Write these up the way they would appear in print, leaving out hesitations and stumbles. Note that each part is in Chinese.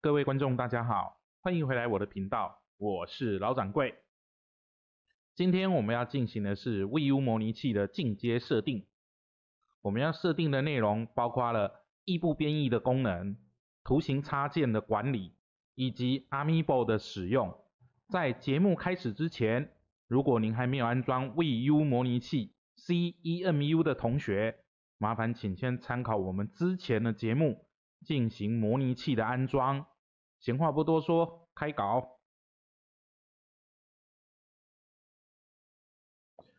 各位观众大家好，欢迎回来我的频道，我是老掌柜。今天我们要进行的是 Wii U 模拟器的进阶设定。我们要设定的内容包括了异步编译的功能、图形插件的管理以及 Amiibo 的使用。在节目开始之前，如果您还没有安装 Wii U 模拟器 CEMU 的同学，麻烦请先参考我们之前的节目进行模拟器的安装。闲话不多说，开搞。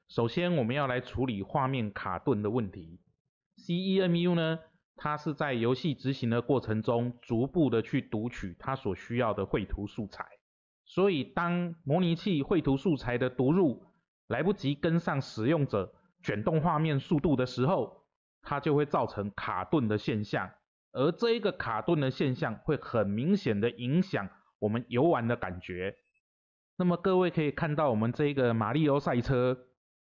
首先我们要来处理画面卡顿的问题。 CEMU 呢，它是在游戏执行的过程中逐步的去读取它所需要的绘图素材，所以当模拟器绘图素材的读入来不及跟上使用者卷动画面速度的时候，它就会造成卡顿的现象。而这一个卡顿的现象会很明显的影响我们游玩的感觉。那么各位可以看到，我们这个马里奥赛车，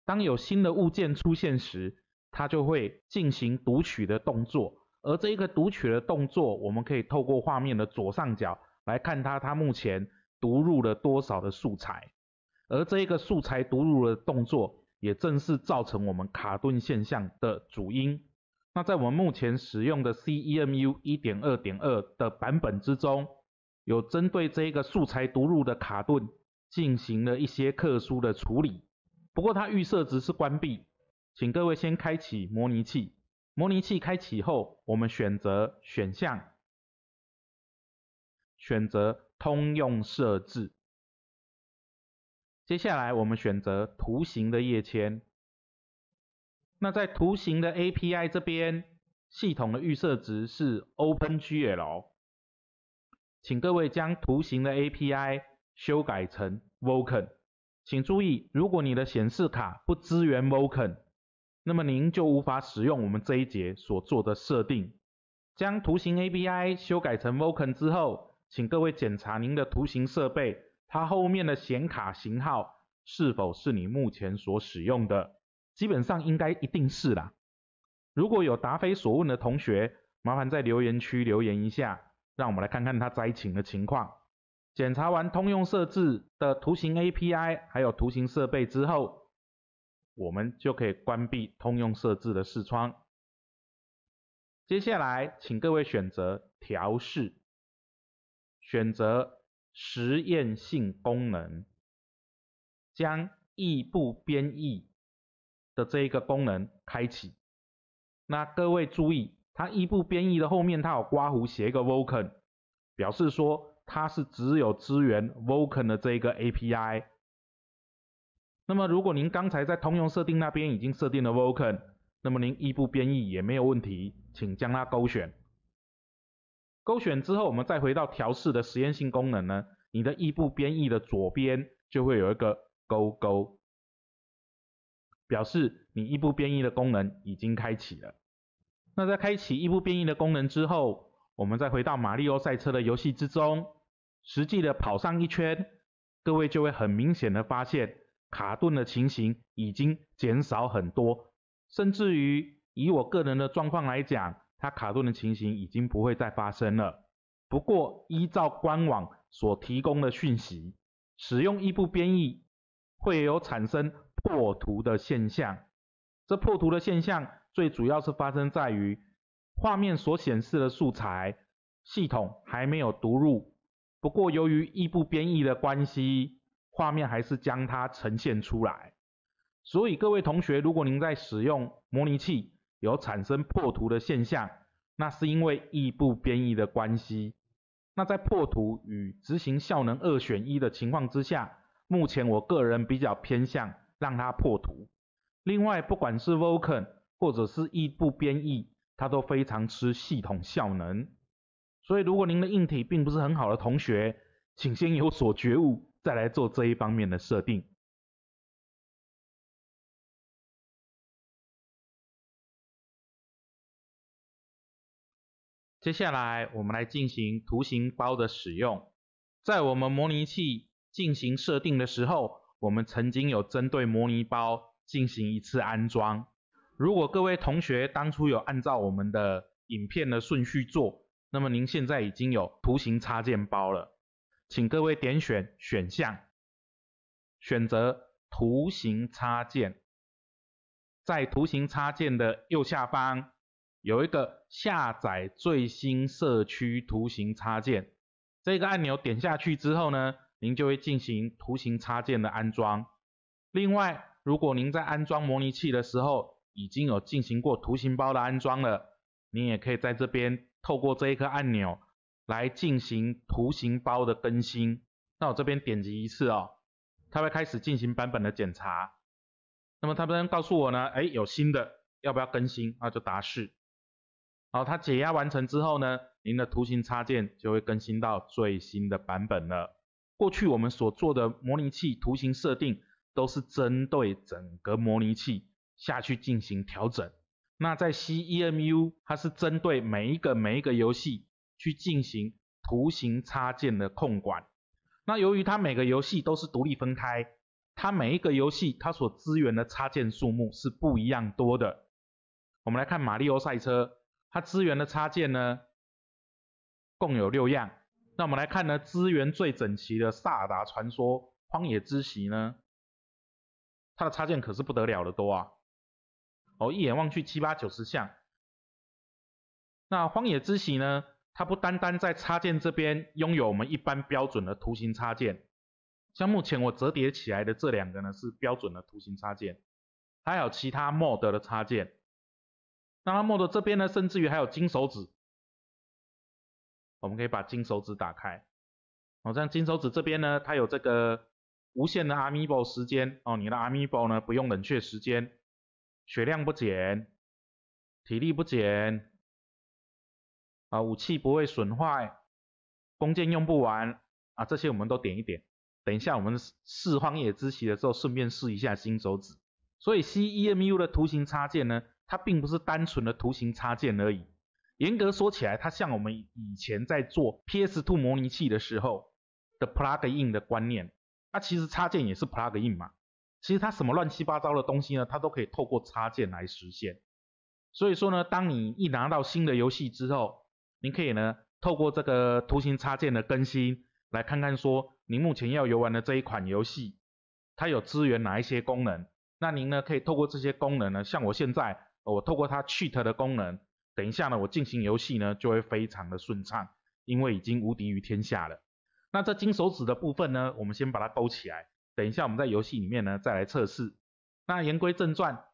当有新的物件出现时，它就会进行读取的动作。而这一个读取的动作，我们可以透过画面的左上角来看它目前读入了多少的素材。而这一个素材读入的动作，也正是造成我们卡顿现象的主因。那在我们目前使用的 CEMU 1.2.2 的版本之中，有针对这个素材读入的卡顿进行了一些特殊的处理。不过它预设值是关闭，请各位先开启模拟器。模拟器开启后，我们选择选项，选择通用设置。接下来我们选择图形的页签。那在图形的 API 这边，系统的预设值是 OpenGL， 请各位将图形的 API 修改成 Vulkan。请注意，如果你的显示卡不支援 Vulkan， 那么您就无法使用我们这一节所做的设定。将图形 API 修改成 Vulkan 之后，请各位检查您的图形设备，它后面的显卡型号是否是你目前所使用的。基本上应该一定是啦。如果有答非所问的同学，麻烦在留言区留言一下，让我们来看看他灾情的情况。检查完通用设置的图形 API 还有图形设备之后，我们就可以关闭通用设置的视窗。接下来，请各位选择调试，选择实验性功能，将异步编译的这一个功能开启。那各位注意，它异步编译的后面它有刮弧写一个 Vulkan， 表示说它是只有支援 Vulkan 的这一个 API。 那么如果您刚才在通用设定那边已经设定了 Vulkan， 那么您异步编译也没有问题，请将它勾选。勾选之后，我们再回到调试的实验性功能呢，你的异步编译的左边就会有一个勾勾，表示你异步编译的功能已经开启了。那在开启异步编译的功能之后，我们再回到马里奥赛车的游戏之中，实际的跑上一圈，各位就会很明显的发现卡顿的情形已经减少很多，甚至于以我个人的状况来讲，它卡顿的情形已经不会再发生了。不过依照官网所提供的讯息，使用异步编译会有产生破图的现象，这破图的现象最主要是发生在于画面所显示的素材系统还没有读入，不过由于异步编译的关系，画面还是将它呈现出来。所以各位同学，如果您在使用模拟器有产生破图的现象，那是因为异步编译的关系。那在破图与执行效能2选1的情况之下，目前我个人比较偏向让它破图。另外，不管是 Vulkan 或者是异步编译，它都非常吃系统效能。所以如果您的硬体并不是很好的同学，请先有所觉悟，再来做这一方面的设定。接下来我们来进行图形包的使用。在我们模拟器进行设定的时候，我们曾经有针对模拟包进行一次安装。如果各位同学当初有按照我们的影片的顺序做，那么您现在已经有图形插件包了，请各位点选选项，选择图形插件，在图形插件的右下方有一个下载最新社区图形插件，这个按钮点下去之后呢，您就会进行图形插件的安装。另外，如果您在安装模拟器的时候已经有进行过图形包的安装了，您也可以在这边透过这一颗按钮来进行图形包的更新。那我这边点击一次哦，它会开始进行版本的检查。那么它这边告诉我呢，有新的，要不要更新？那就答是。好，它解压完成之后呢，您的图形插件就会更新到最新的版本了。过去我们所做的模拟器图形设定都是针对整个模拟器下去进行调整，那在 CEMU 它是针对每一个游戏去进行图形插件的控管。那由于它每个游戏都是独立分开，它每一个游戏它所支援的插件数目是不一样多的。我们来看马里奥赛车，它支援的插件呢共有6样。那我们来看呢，支援最整齐的萨尔达传说荒野之息呢，它的插件可是不得了的多啊！一眼望去7、8、9、10项。那荒野之息呢，它不单单在插件这边拥有我们一般标准的图形插件，像目前我折叠起来的这2个呢是标准的图形插件，它还有其他 mod 的插件。那它 mod 这边呢，甚至于还有金手指，我们可以把金手指打开。像金手指这边呢，它有这个无限的 Amiibo 时间哦，你的 Amiibo 呢不用冷却时间，血量不减，体力不减，武器不会损坏，弓箭用不完啊，这些我们都点一点。等一下我们试荒野之息的时候，顺便试一下新手指。所以 CEMU 的图形插件呢，它并不是单纯的图形插件而已。严格说起来，它像我们以前在做 PS2 模拟器的时候的 plug-in 的观念。那其实插件也是 plug-in 嘛，其实它什么乱七八糟的东西呢，它都可以透过插件来实现。所以说呢，当你一拿到新的游戏之后，你可以呢透过这个图形插件的更新，来看看说您目前要游玩的这一款游戏，它有支援哪一些功能。那您呢可以透过这些功能呢，像我现在我透过它 cheat 的功能，等一下呢我进行游戏呢就会非常的顺畅，因为已经无敌于天下了。那这金手指的部分呢，我们先把它勾起来，等一下我们在游戏里面呢再来测试。那言归正传，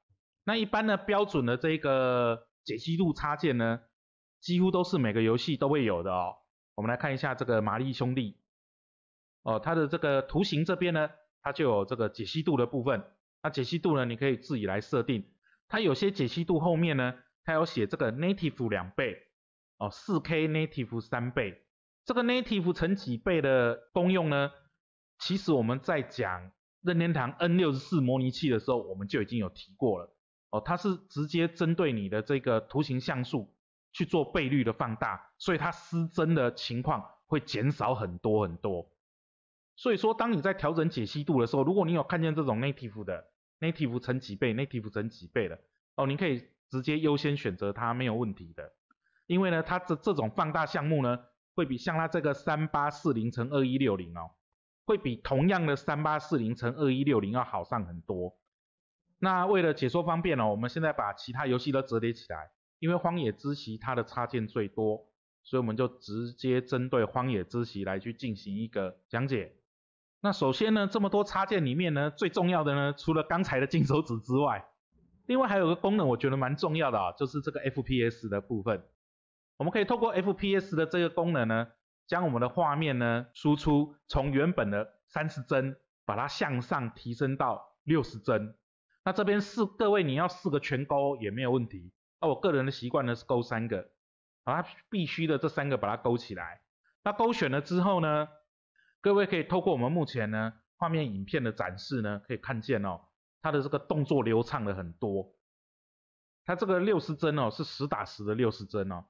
那一般呢标准的这个解析度插件呢，几乎都是每个游戏都会有的哦。我们来看一下这个玛丽兄弟哦，它的这个图形这边呢，它就有这个解析度的部分。那解析度呢，你可以自己来设定。它有些解析度后面呢，它有写这个 native 2倍哦 ，4K native 3倍。这个 native 乘几倍的功用呢，其实我们在讲任天堂 N64 模拟器的时候，我们就已经有提过了哦。它是直接针对你的这个图形像素去做倍率的放大，所以它失真的情况会减少很多很多。所以说，当你在调整解析度的时候，如果你有看见这种 native 的 native 乘几倍 native 乘几倍的哦，你可以直接优先选择它，没有问题的。因为呢，它这种放大项目呢，会比像它这个 3840×2160 哦，会比同样的 3840×2160 要好上很多。那为了解说方便哦，我们现在把其他游戏都折叠起来，因为荒野之息它的插件最多，所以我们就直接针对荒野之息来去进行一个讲解。那首先呢，这么多插件里面呢，最重要的呢，除了刚才的金手指之外，另外还有个功能我觉得蛮重要的啊，就是这个 FPS 的部分。我们可以透过 FPS 的这个功能呢，将我们的画面呢输出从原本的30帧，把它向上提升到60帧。那这边是各位你要4个全勾也没有问题。那我个人的习惯呢是勾3个，它必须的这3个把它勾起来。那勾选了之后呢，各位可以透过我们目前呢画面影片的展示呢，可以看见哦，它的这个动作流畅了很多。它这个60帧哦是10打10的60帧哦。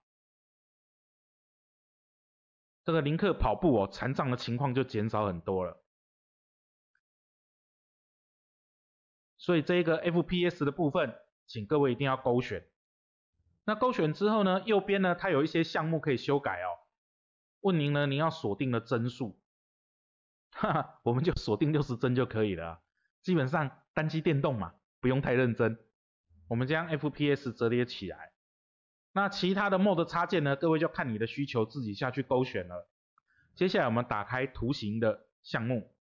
这个林克跑步哦，残障的情况就减少很多了。所以这个 FPS 的部分，请各位一定要勾选。那勾选之后呢，右边呢它有一些项目可以修改哦。问您呢，您要锁定的帧数，哈哈，我们就锁定60帧就可以了。基本上单机电动嘛，不用太认真。我们将 FPS 折叠起来。那其他的 mod 插件呢，各位就看你的需求自己下去勾选了。接下来我们打开图形的项目，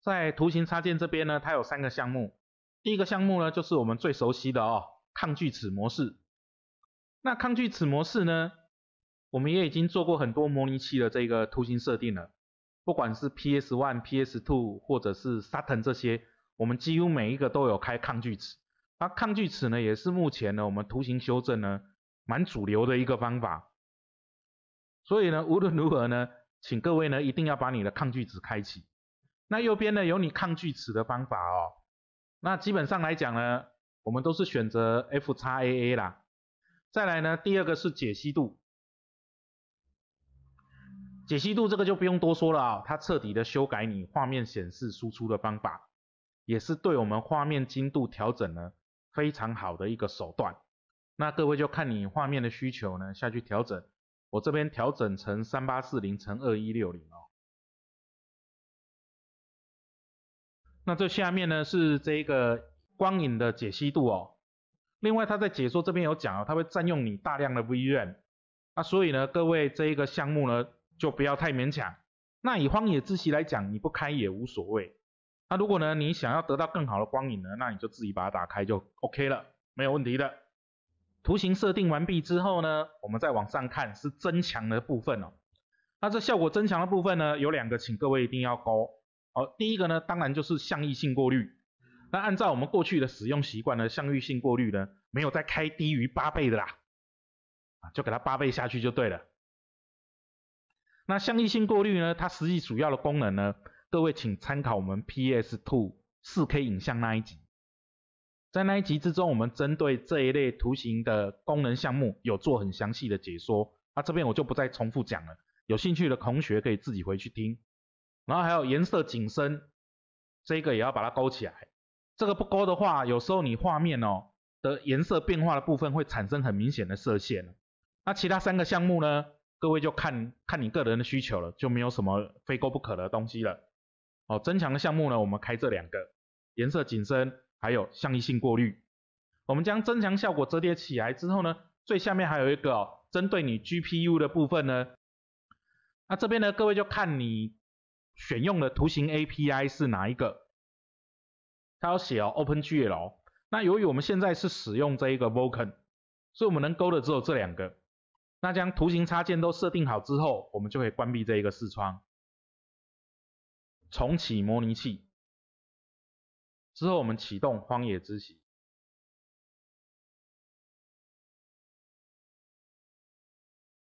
在图形插件这边呢，它有3个项目。第一个项目呢，就是我们最熟悉的哦，抗锯齿模式。那抗锯齿模式呢，我们也已经做过很多模拟器的这个图形设定了，不管是 PS1、PS2 或者是 Saturn 这些，我们几乎每一个都有开抗锯齿。而抗锯齿呢，也是目前呢我们图形修正呢蛮主流的一个方法。所以呢，无论如何呢，请各位呢一定要把你的抗锯齿开启。那右边呢有你抗锯齿的方法哦。那基本上来讲呢，我们都是选择 FXAA 啦。再来呢，第二个是解析度。解析度这个就不用多说了啊，它彻底的修改你画面显示输出的方法，也是对我们画面精度调整呢非常好的一个手段。那各位就看你画面的需求呢下去调整，我这边调整成 3840×2160 哦。那这下面呢是这个光影的解析度哦。另外他在解说这边有讲哦，它会占用你大量的 VRAM。那所以呢，各位这一个项目呢就不要太勉强。那以荒野之息来讲，你不开也无所谓。那如果呢你想要得到更好的光影呢，那你就自己把它打开就 OK 了，没有问题的。图形设定完毕之后呢，我们再往上看是增强的部分哦。那这效果增强的部分呢有2个，请各位一定要勾。好，第一个呢，当然就是相异性过滤。那按照我们过去的使用习惯呢，相异性过滤呢，没有再开低于8倍的啦，就给它8倍下去就对了。那相异性过滤呢，它实际主要的功能呢，各位请参考我们 PS2 4K 影像那一集。在那一集之中，我们针对这一类图形的功能项目有做很详细的解说，这边我就不再重复讲了，有兴趣的同学可以自己回去听。然后还有颜色景深，这个也要把它勾起来。这个不勾的话，有时候你画面哦的颜色变化的部分会产生很明显的射线。那其他3个项目呢，各位就看你个人的需求了，就没有什么非勾不可的东西了。哦，增强的项目呢，我们开这2个，颜色景深还有相异性过滤。我们将增强效果折叠起来之后呢，最下面还有一个哦，针对你 GPU 的部分呢，那这边呢，各位就看你选用的图形 API 是哪一个？它有写哦 ，OpenGL。那由于我们现在是使用这一个 Vulkan， 所以我们能勾的只有这2个。那将图形插件都设定好之后，我们就可以关闭这一个视窗，重启模拟器。之后我们启动荒野之息。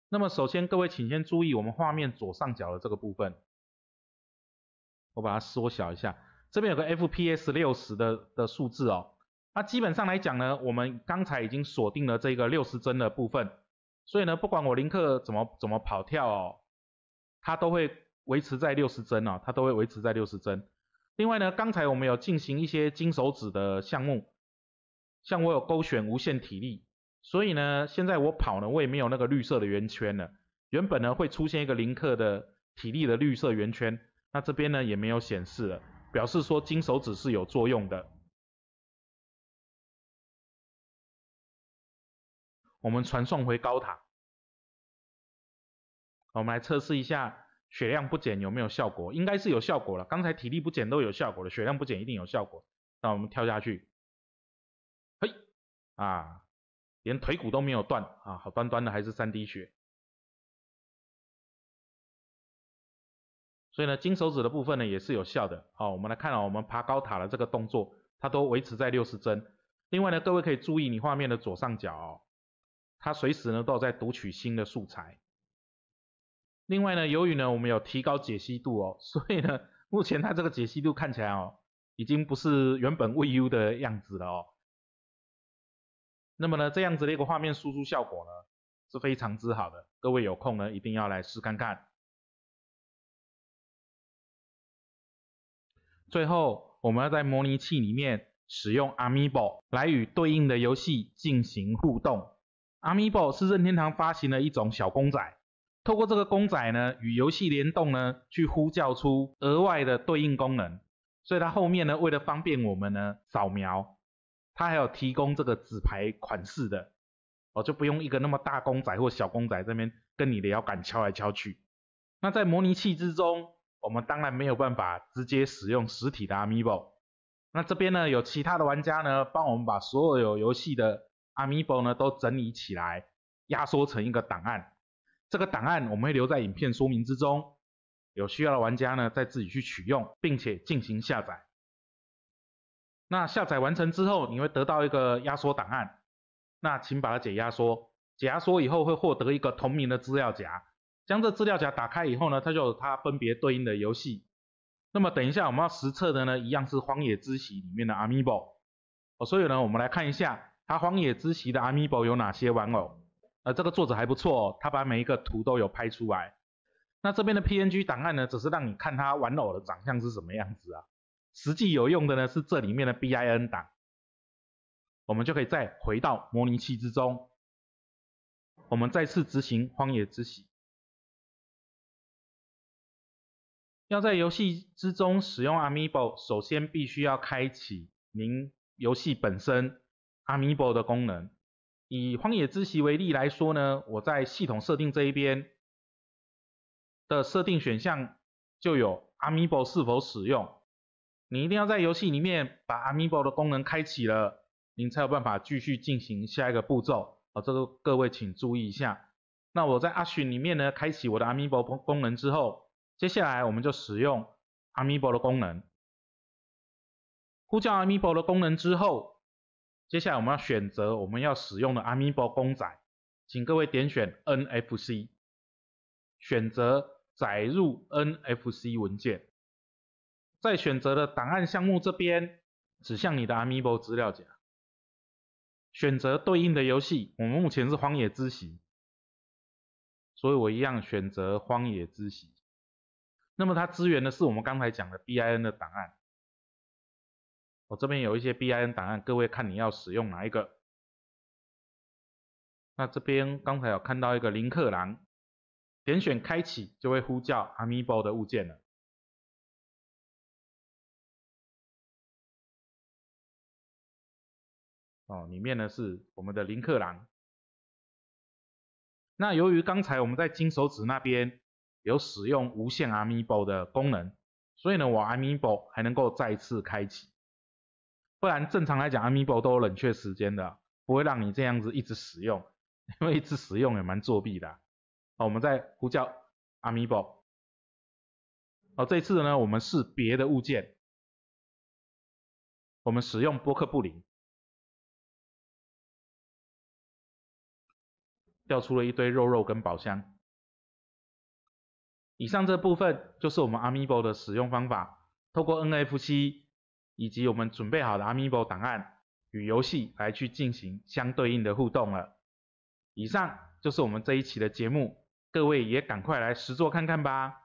那么首先各位请先注意我们画面左上角的这个部分。我把它缩小一下，这边有个 FPS 60的数字哦。那基本上来讲呢，我们刚才已经锁定了这个60帧的部分，所以呢，不管我林克怎么跑跳哦，它都会维持在60帧哦，它都会维持在60帧。另外呢，刚才我们有进行一些金手指的项目，像我有勾选无限体力，所以呢，现在我跑呢，我也没有那个绿色的圆圈了。原本呢会出现一个林克的体力的绿色圆圈。那这边呢也没有显示了，表示说金手指是有作用的。我们传送回高塔，我们来测试一下血量不减有没有效果，应该是有效果了。刚才体力不减都有效果了，血量不减一定有效果。那我们跳下去，嘿，啊，连腿骨都没有断啊，好端端的还是3滴血。所以呢，金手指的部分呢也是有效的。好，我们来看我们爬高塔的这个动作，它都维持在60帧。另外呢，各位可以注意你画面的左上角它随时呢都有在读取新的素材。另外呢，由于呢我们有提高解析度哦，所以呢目前它这个解析度看起来已经不是原本 Wii U 的样子了哦。那么呢，这样子的一个画面输出效果呢是非常之好的，各位有空呢一定要来试看看。最后，我们要在模拟器里面使用 Amiibo 来与对应的游戏进行互动。Amiibo 是任天堂发行的一种小公仔，透过这个公仔呢与游戏联动呢，去呼叫出额外的对应功能。所以它后面呢，为了方便我们呢扫描，它还有提供这个纸牌款式的，就不用一个那么大公仔或小公仔这边跟你的摇杆敲来敲去。那在模拟器之中，我们当然没有办法直接使用实体的 Amiibo。那这边呢有其他的玩家呢帮我们把所有游戏的 Amiibo 呢都整理起来，压缩成一个档案。这个档案我们会留在影片说明之中，有需要的玩家呢再自己去取用，并且进行下载。那下载完成之后，你会得到一个压缩档案，那请把它解压缩。解压缩以后会获得一个同名的资料夹，将这资料夹打开以后呢，它就有它分别对应的游戏。那么等一下我们要实测的呢，一样是荒野之息里面的 Amiibo。所以呢，我们来看一下它荒野之息的 Amiibo 有哪些玩偶。这个作者还不错他把每一个图都有拍出来。那这边的 PNG 档案呢，只是让你看它玩偶的长相是什么样子啊。实际有用的呢是这里面的 BIN 档。我们就可以再回到模拟器之中。我们再次执行荒野之息。要在游戏之中使用 Amiibo， 首先必须要开启您游戏本身 Amiibo 的功能。以荒野之息为例来说呢，我在系统设定这一边的设定选项就有 Amiibo 是否使用。你一定要在游戏里面把 Amiibo 的功能开启了，您才有办法继续进行下一个步骤。这个各位请注意一下。那我在 Action 里面呢开启我的 Amiibo 功能之后，接下来我们就使用 Amiibo 的功能，呼叫 Amiibo 的功能之后，接下来我们要选择我们要使用的 Amiibo 公仔，请各位点选 NFC， 选择载入 NFC 文件，在选择的档案项目这边指向你的 Amiibo 资料夹，选择对应的游戏，我们目前是荒野之息，所以我一样选择荒野之息。那么它支援的是我们刚才讲的 BIN 的档案。我这边有一些 BIN 档案，各位看你要使用哪一个。那这边刚才有看到一个林克狼，点选开启就会呼叫 Amiibo 的物件了。里面呢是我们的林克狼。那由于刚才我们在金手指那边有使用无线 Amiibo 的功能，所以呢我 Amiibo 还能够再次开启，不然正常来讲 Amiibo 都有冷却时间的，不会让你这样子一直使用，因为一直使用也蛮作弊的我们再呼叫 Amiibo， 这次呢我们是别的物件，我们使用波克布林，掉出了一堆肉肉跟宝箱。以上这部分就是我们 Amiibo 的使用方法，透过 NFC 以及我们准备好的 Amiibo 档案与游戏来去进行相对应的互动了。以上就是我们这一期的节目，各位也赶快来实作看看吧。